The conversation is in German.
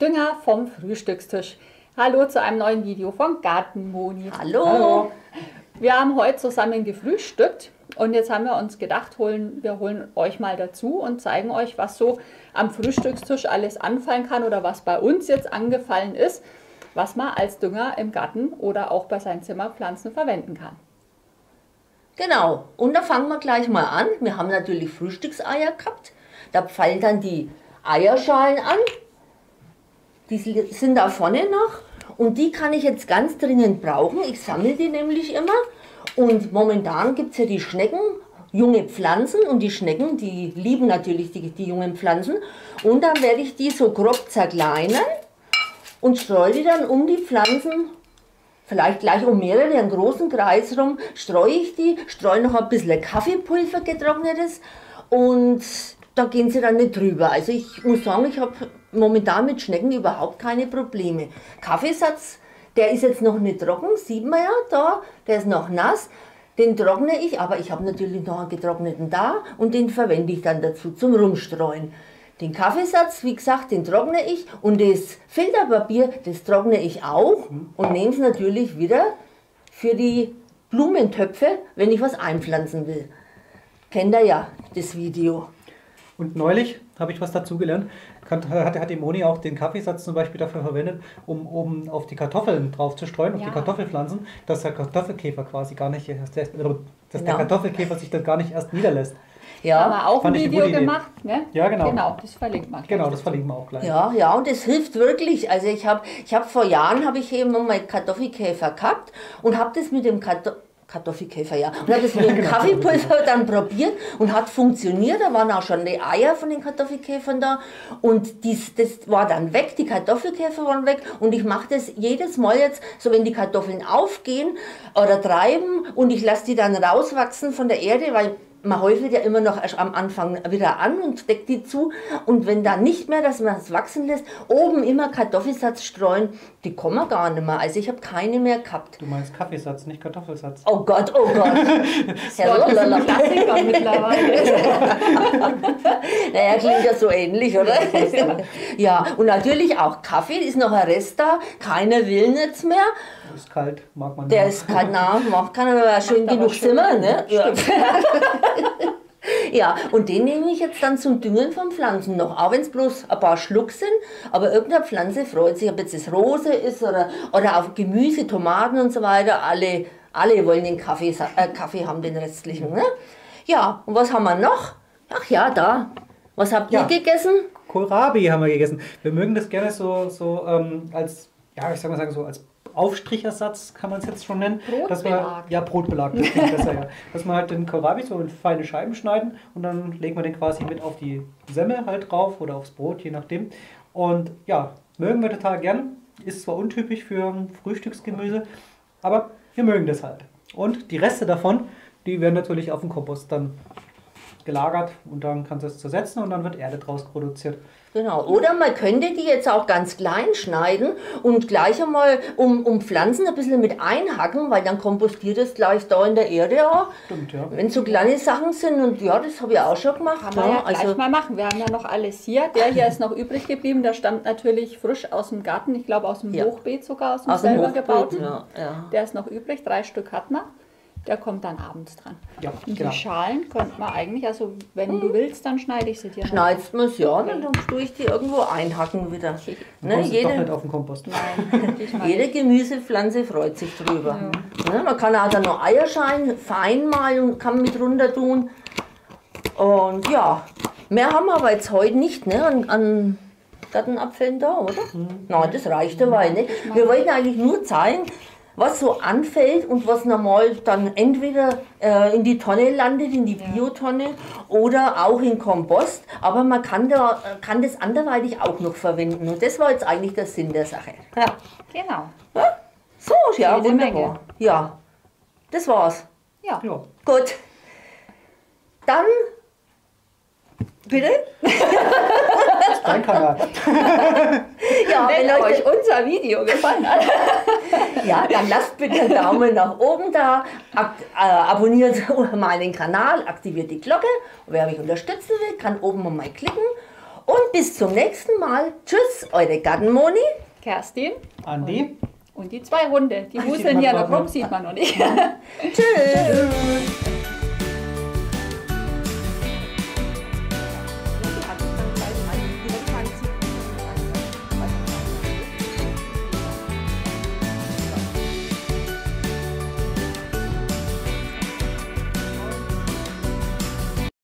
Dünger vom Frühstückstisch. Hallo zu einem neuen Video von Gartenmoni. Hallo. Hallo! Wir haben heute zusammen gefrühstückt und jetzt haben wir uns gedacht, wir holen euch mal dazu und zeigen euch, was so am Frühstückstisch alles anfallen kann oder was bei uns jetzt angefallen ist, was man als Dünger im Garten oder auch bei seinen Zimmerpflanzen verwenden kann. Genau, und da fangen wir gleich mal an. Wir haben natürlich Frühstückseier gehabt. Da fallen dann die Eierschalen an. Die sind da vorne noch und die kann ich jetzt ganz dringend brauchen. Ich sammle die nämlich immer und momentan gibt es ja die Schnecken, junge Pflanzen, und die Schnecken, die lieben natürlich die jungen Pflanzen, und dann werde ich die so grob zerkleinern und streue die dann um die Pflanzen, vielleicht gleich um mehrere, einen großen Kreis rum, streue ich die, streue noch ein bisschen Kaffeepulver, getrocknetes, und da gehen sie dann nicht drüber. Also ich muss sagen, ich habe momentan mit Schnecken überhaupt keine Probleme. Kaffeesatz, der ist jetzt noch nicht trocken, sieht man ja da, der ist noch nass. Den trockne ich, aber ich habe natürlich noch einen getrockneten da und den verwende ich dann dazu zum Rumstreuen. Den Kaffeesatz, wie gesagt, den trockne ich, und das Filterpapier, das trockne ich auch und nehme es natürlich wieder für die Blumentöpfe, wenn ich was einpflanzen will. Kennt ihr ja das Video. Und neulich habe ich was dazugelernt, hat die Moni auch den Kaffeesatz zum Beispiel dafür verwendet, um oben auf die Kartoffeln drauf zu streuen, auf die Kartoffelpflanzen, dass der Kartoffelkäfer quasi gar nicht erst, der Kartoffelkäfer sich das gar nicht erst niederlässt. Ja, haben wir auch ein Video gemacht, ne? Ja, genau. Genau, das verlinken wir. Genau, das verlinken wir auch gleich. Ja, ja, und es hilft wirklich. Also ich habe vor Jahren eben mal Kartoffelkäfer gehabt und habe das mit dem Kartoffelkäfer, ja. Und hat das mit dem Kaffeepulver dann probiert und hat funktioniert. Da waren auch schon die Eier von den Kartoffelkäfern da. Und das war dann weg, die Kartoffelkäfer waren weg. Und ich mache das jedes Mal jetzt, so wenn die Kartoffeln aufgehen oder treiben, und ich lasse die dann rauswachsen von der Erde, weil man häufelt ja immer noch am Anfang wieder an und deckt die zu. Und wenn da nicht mehr, dass man es wachsen lässt, oben immer Kartoffelsatz streuen, die kommen gar nicht mehr. Also ich habe keine mehr gehabt. Du meinst Kaffeesatz, nicht Kartoffelsatz. Oh Gott, oh Gott. Ja, das ist ein Klassiker mittlerweile. Naja, klingt ja so ähnlich, oder? Ja, und natürlich auch Kaffee, ist noch ein Rest da. Keiner will nichts mehr. Der ist kalt, mag man nicht. Der ist kalt, na, macht keiner, aber schön genug Zimmer, ne? Ja. Ja, und den nehme ich jetzt dann zum Düngen von Pflanzen noch, auch wenn es bloß ein paar Schluck sind, aber irgendeine Pflanze freut sich, ob jetzt das Rose ist oder auf Gemüse, Tomaten und so weiter, alle wollen den Kaffee haben, den restlichen, ne? Ja, und was haben wir noch? Ach ja, da, was habt ihr gegessen? Kohlrabi haben wir gegessen. Wir mögen das gerne so als, ja, ich sag mal so als Aufstrichersatz, kann man es jetzt schon nennen. Brotbelag. Dass wir, ja, Brotbelag, das klingt besser, ja. Dass man halt den Kohlrabi so in feine Scheiben schneiden und dann legen wir den quasi mit auf die Semmel halt drauf oder aufs Brot, je nachdem. Und ja, mögen wir total gern. Ist zwar untypisch für Frühstücksgemüse, aber wir mögen das halt. Und die Reste davon, die werden natürlich auf dem Kompost dann gelagert und dann kannst du es zersetzen und dann wird Erde draus produziert. Genau, oder man könnte die jetzt auch ganz klein schneiden und gleich einmal um Pflanzen ein bisschen mit einhacken, weil dann kompostiert es gleich da in der Erde auch. Stimmt, ja. Wenn so kleine Sachen sind, und ja, das habe ich auch schon gemacht. Kann man ja gleich mal machen, wir haben ja noch alles hier. Der hier ist noch übrig geblieben, der stammt natürlich frisch aus dem Garten, ich glaube aus dem Hochbeet sogar, aus dem selber gebauten. Ja, ja. Der ist noch übrig, 3 Stück hat man. Der kommt dann abends dran. Ja, und die Schalen könnte man eigentlich, also wenn du willst, dann schneide ich sie dir. Schneidest du es, ja, dann tue ich die irgendwo einhacken wieder. Okay. Ne, jede, doch nicht auf den Kompost. Nein, jede Gemüsepflanze freut sich drüber. Ja. Ne, man kann auch dann noch Eierschalen fein malen und kann mit runter tun. Und ja, mehr haben wir aber jetzt heute nicht, ne, an Gartenabfällen da, oder? Mhm. Nein, das reicht dabei. Ne? Wir wollten eigentlich nur zeigen, was so anfällt und was normal dann entweder in die Tonne landet, in die Biotonne oder auch in Kompost. Aber man kann das anderweitig auch noch verwenden. Und das war jetzt eigentlich der Sinn der Sache. Ja. Genau. Ja? So, ja, wunderbar. Menge. Ja, das war's. Ja. Ja. Gut. Dann... Bitte? Das ist dein Kanal. Ja, wenn euch unser Video gefallen hat, ja, dann lasst bitte einen Daumen nach oben da, abonniert meinen Kanal, aktiviert die Glocke. Und wer mich unterstützen will, kann oben mal klicken. Und bis zum nächsten Mal. Tschüss, eure Gartenmoni. Kerstin. Andy. Und die zwei Hunde. Die wuseln hier noch rum, sieht man noch nicht. Tschüss.